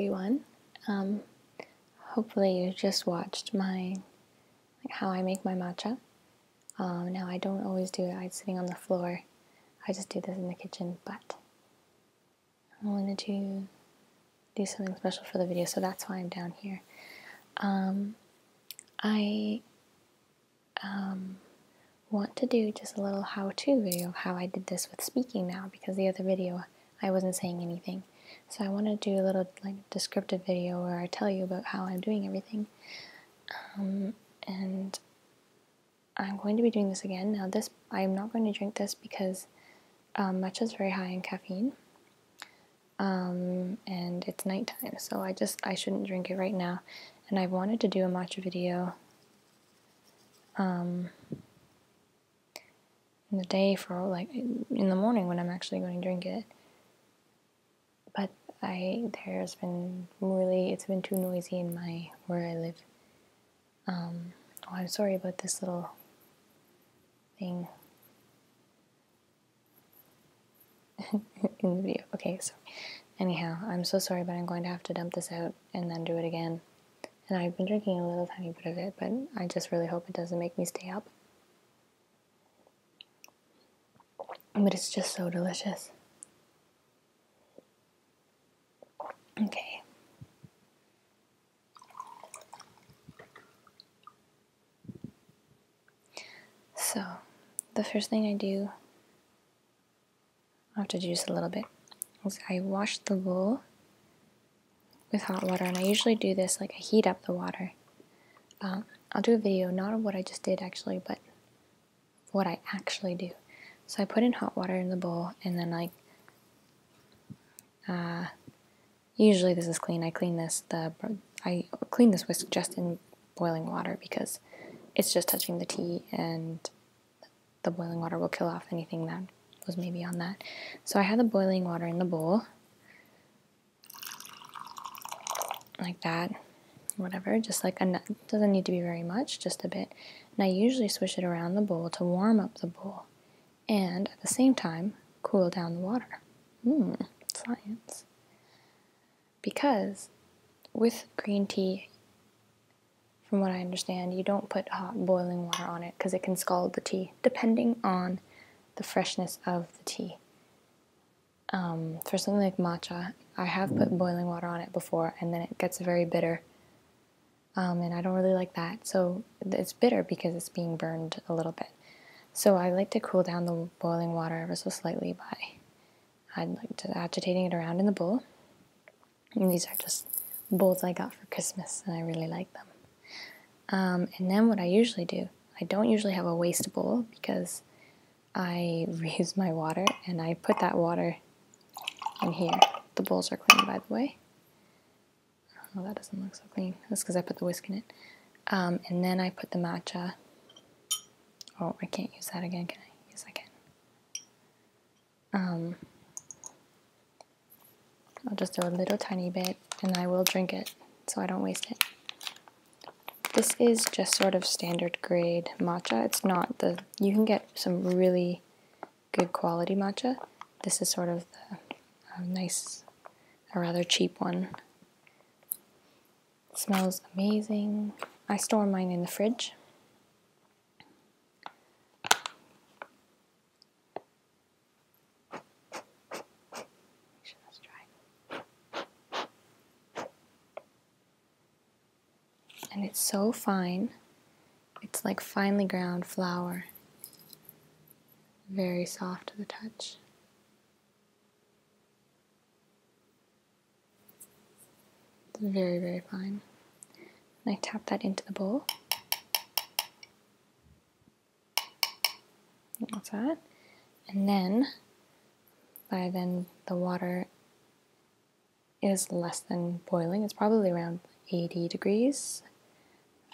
everyone. Hopefully you just watched my how I make my matcha. Now I don't always do it sitting on the floor. I just do this in the kitchen, but I wanted to do something special for the video, so that's why I'm down here. I want to do just a little how-to video of how I did this with speaking now, because the other video I wasn't saying anything. So I want to do a little descriptive video where I tell you about how I'm doing everything. And I'm going to be doing this again. Now this, I'm not going to drink this because matcha is very high in caffeine. And it's nighttime, so I shouldn't drink it right now. And I've wanted to do a matcha video in the day for in the morning when I'm actually going to drink it. But there's been it's been too noisy in where I live. Oh, I'm sorry about this little thing in the video. Okay, so anyhow, I'm so sorry, but I'm going to have to dump this out and then do it again. And I've been drinking a little tiny bit of it, but I just really hope it doesn't make me stay up. But it's just so delicious. Okay. So, the first thing I do, I'll have to juice a little bit, is I wash the bowl with hot water, and I usually do this, I heat up the water. I'll do a video, not of what I just did actually, but what I actually do. So I put in hot water in the bowl, and then usually this is clean. I clean this whisk just in boiling water because it's just touching the tea, and the boiling water will kill off anything that was maybe on that. So I had the boiling water in the bowl, like that, whatever, just doesn't need to be very much, just a bit. And I usually swish it around the bowl to warm up the bowl, and at the same time cool down the water. Science. Because with green tea, from what I understand, you don't put hot boiling water on it because it can scald the tea, depending on the freshness of the tea. For something like matcha, I have put boiling water on it before, and then it gets very bitter, and I don't really like that. So it's bitter because it's being burned a little bit. So I like to cool down the boiling water ever so slightly by agitating it around in the bowl. And these are just bowls I got for Christmas, and I really like them. And then what I usually do, I don't usually have a waste bowl because I reuse my water, and I put that water in here. The bowls are clean, by the way. Oh, that doesn't look so clean. That's because I put the whisk in it. And then I put the matcha. Oh, I can't use that again, can I? Yes, I can. I'll just do a little tiny bit, and I will drink it so I don't waste it. This is just sort of standard grade matcha. It's not the... You can get some really good quality matcha. This is sort of the nice, a rather cheap one. It smells amazing. I store mine in the fridge. And it's so fine. It's like finely ground flour. Very soft to the touch. It's very, very fine. And I tap that into the bowl. Like that. And then, the water is less than boiling. It's probably around 80 degrees.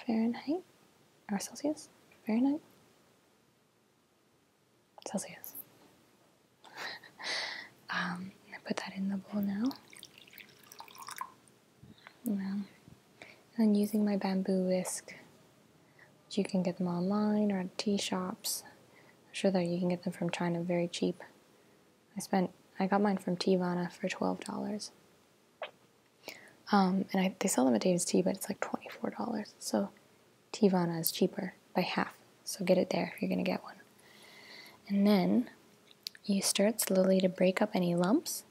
Fahrenheit or Celsius? Fahrenheit? Celsius. I put that in the bowl now. And using my bamboo whisk, which you can get them online or at tea shops. I'm sure that you can get them from China very cheap. I got mine from Teavana for $12. And they sell them at David's Tea, but it's like $24. So Teavana is cheaper by half. So get it there if you're going to get one. And then you stir it slowly to break up any lumps.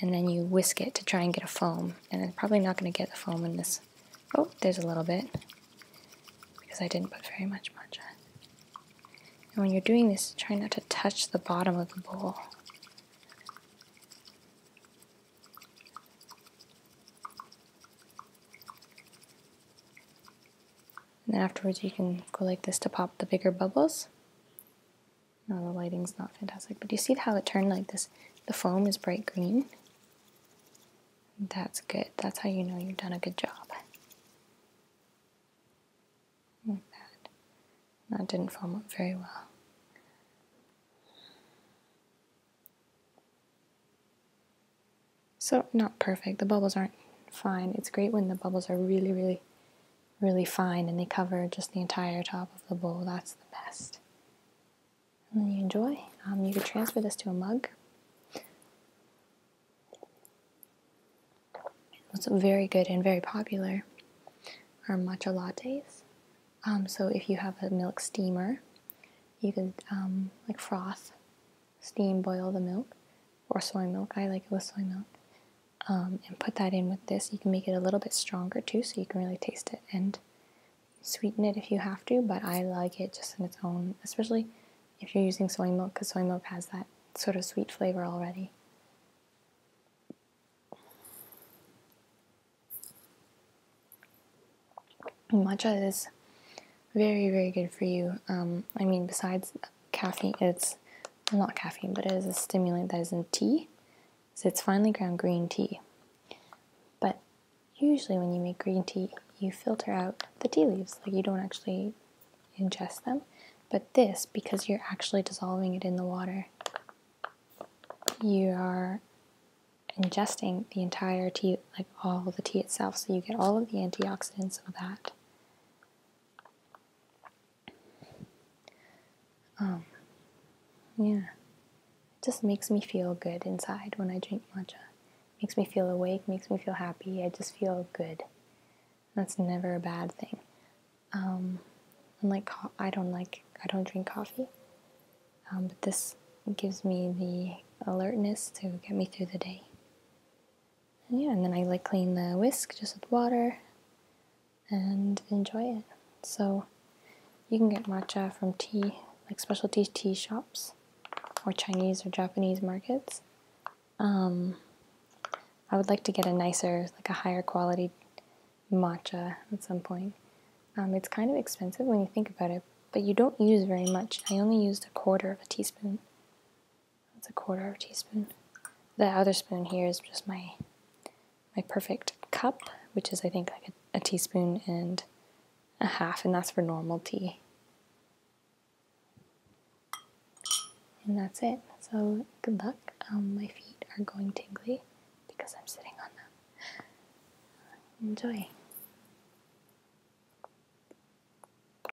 And then you whisk it to try and get a foam. And I'm probably not going to get the foam in this. Oh, there's a little bit. Because I didn't put very much matcha. And when you're doing this, try not to touch the bottom of the bowl. And then afterwards you can go like this to pop the bigger bubbles. No, the lighting's not fantastic, but you see how it turned like this? The foam is bright green. That's good. That's how you know you've done a good job. Like that. That didn't foam up very well. So, not perfect. The bubbles aren't fine. It's great when the bubbles are really, really really fine and they cover just the entire top of the bowl. That's the best. And then you enjoy. You could transfer this to a mug. What's very good and very popular are matcha lattes. So if you have a milk steamer, you could like froth, steam boil the milk, or soy milk. I like it with soy milk. And put that in with this. You can make it a little bit stronger too, so you can really taste it and sweeten it if you have to, but I like it just on its own, especially if you're using soy milk, because soy milk has that sort of sweet flavor already. Matcha is very, very good for you. I mean, besides caffeine, it's well, not caffeine, but it is a stimulant that is in tea. So it's finely ground green tea. But usually when you make green tea, you filter out the tea leaves. Like, you don't actually ingest them. But this, because you're actually dissolving it in the water, you are ingesting the entire tea, like all the tea itself. So you get all of the antioxidants of that. Yeah. Just makes me feel good inside when I drink matcha. Makes me feel awake, makes me feel happy. I just feel good. That's never a bad thing. Unlike I don't drink coffee, but this gives me the alertness to get me through the day. And yeah, and then I like clean the whisk just with water and enjoy it. So you can get matcha from tea, like specialty tea shops, or Chinese or Japanese markets. I would like to get a nicer, like a higher quality matcha at some point. It's kind of expensive when you think about it, but you don't use very much. I only used a quarter of a teaspoon. That's a quarter of a teaspoon. The other spoon here is just my perfect cup, which is I think like a teaspoon and a half, and that's for normal tea. And that's it. So good luck. My feet are going tingly because I'm sitting on them. Enjoy.